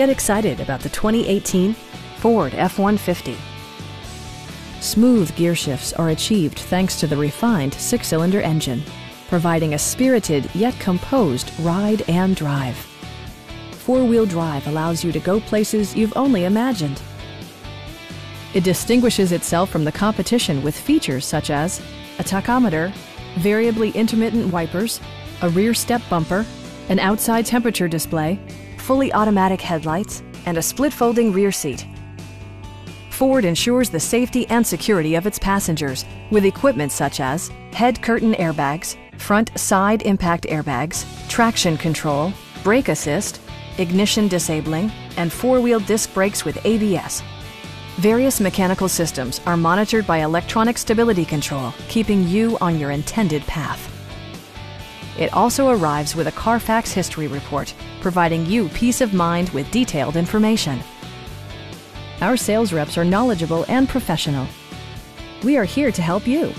Get excited about the 2018 Ford F-150. Smooth gear shifts are achieved thanks to the refined six-cylinder engine, providing a spirited yet composed ride and drive. Four-wheel drive allows you to go places you've only imagined. It distinguishes itself from the competition with features such as a tachometer, variably intermittent wipers, a rear step bumper, an outside temperature display, fully automatic headlights, and a split-folding rear seat. Ford ensures the safety and security of its passengers with equipment such as head curtain airbags, front side impact airbags, traction control, brake assist, ignition disabling, and four-wheel disc brakes with ABS. Various mechanical systems are monitored by electronic stability control, keeping you on your intended path. It also arrives with a Carfax history report, providing you peace of mind with detailed information. Our sales reps are knowledgeable and professional. We are here to help you.